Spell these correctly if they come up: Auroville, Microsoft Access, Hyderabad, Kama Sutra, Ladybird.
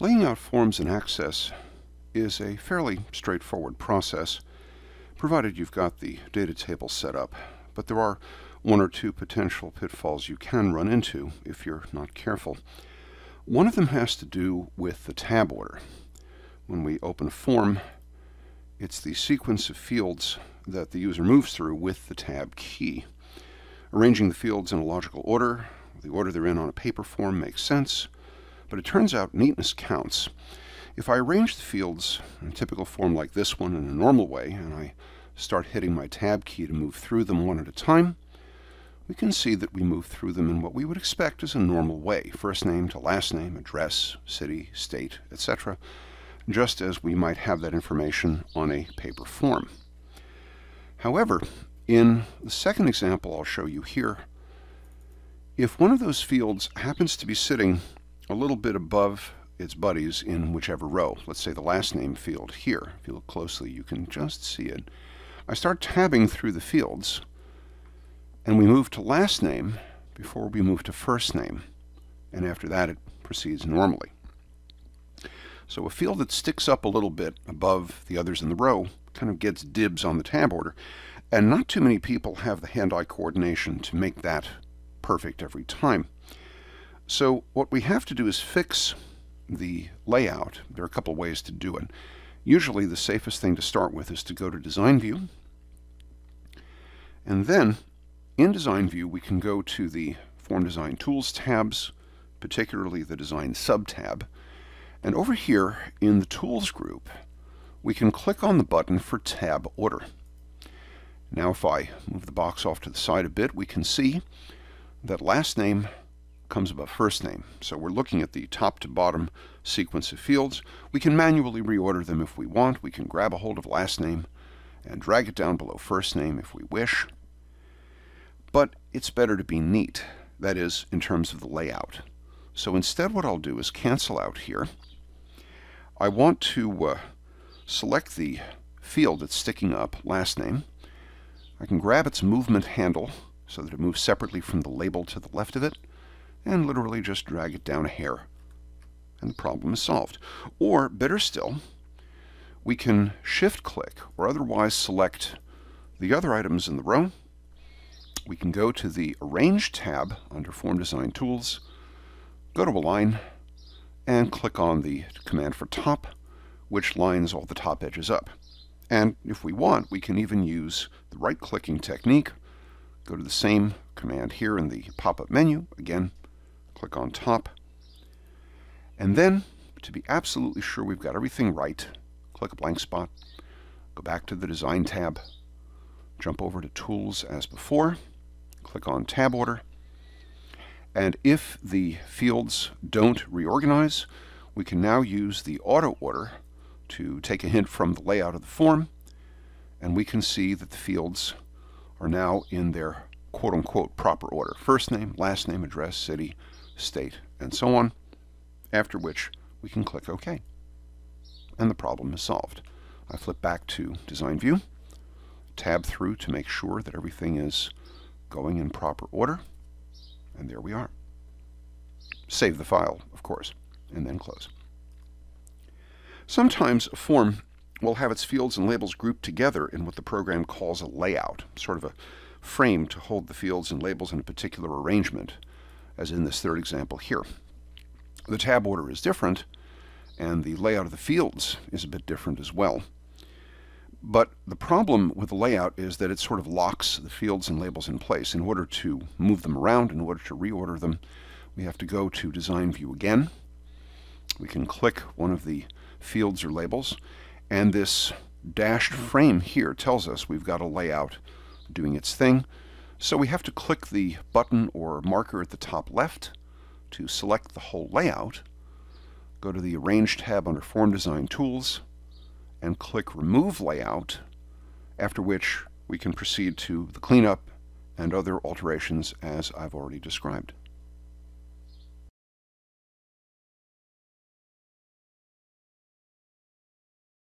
Laying out forms in Access is a fairly straightforward process, provided you've got the data table set up, but there are one or two potential pitfalls you can run into if you're not careful. One of them has to do with the tab order. When we open a form, it's the sequence of fields that the user moves through with the tab key. Arranging the fields in a logical order, the order they're in on a paper form, makes sense, but it turns out neatness counts. If I arrange the fields in a typical form like this one in a normal way, and I start hitting my tab key to move through them one at a time, we can see that we move through them in what we would expect is a normal way, first name to last name, address, city, state, etc., just as we might have that information on a paper form. However, in the second example I'll show you here, if one of those fields happens to be sitting a little bit above its buddies in whichever row, let's say the last name field here, if you look closely you can just see it, I start tabbing through the fields, and we move to last name before we move to first name, and after that it proceeds normally. So a field that sticks up a little bit above the others in the row kind of gets dibs on the tab order, and not too many people have the hand-eye coordination to make that perfect every time. So what we have to do is fix the layout. There are a couple ways to do it. Usually the safest thing to start with is to go to Design View, and then in Design View, we can go to the Form Design Tools tabs, particularly the Design sub-tab, and over here in the Tools group, we can click on the button for Tab Order. Now if I move the box off to the side a bit, we can see that last name comes above first name. So we're looking at the top to bottom sequence of fields. We can manually reorder them if we want. We can grab a hold of last name and drag it down below first name if we wish. But it's better to be neat, that is, in terms of the layout. So instead what I'll do is cancel out here. I want to select the field that's sticking up, last name. I can grab its movement handle so that it moves separately from the label to the left of it, and literally just drag it down a hair, and the problem is solved. Or, better still, we can shift click or otherwise select the other items in the row. We can go to the Arrange tab under Form Design Tools, go to Align, and click on the command for Top, which lines all the top edges up. And if we want, we can even use the right-clicking technique. Go to the same command here in the pop-up menu. Again, click on Top. And then, to be absolutely sure we've got everything right, click a blank spot, go back to the Design tab, jump over to Tools as before, click on Tab Order, and if the fields don't reorganize, we can now use the auto order to take a hint from the layout of the form, and we can see that the fields are now in their quote-unquote proper order. First name, last name, address, city, state, and so on, after which we can click OK. And the problem is solved. I flip back to Design View, tab through to make sure that everything is going in proper order, and there we are. Save the file, of course, and then close. Sometimes a form will have its fields and labels grouped together in what the program calls a layout, sort of a frame to hold the fields and labels in a particular arrangement, as in this third example here. The tab order is different, and the layout of the fields is a bit different as well. But the problem with the layout is that it sort of locks the fields and labels in place. In order to move them around, in order to reorder them, we have to go to Design View again. We can click one of the fields or labels, and this dashed frame here tells us we've got a layout doing its thing. So we have to click the button or marker at the top left to select the whole layout, go to the Arrange tab under Form Design Tools, and click Remove Layout, after which we can proceed to the cleanup and other alterations as I've already described.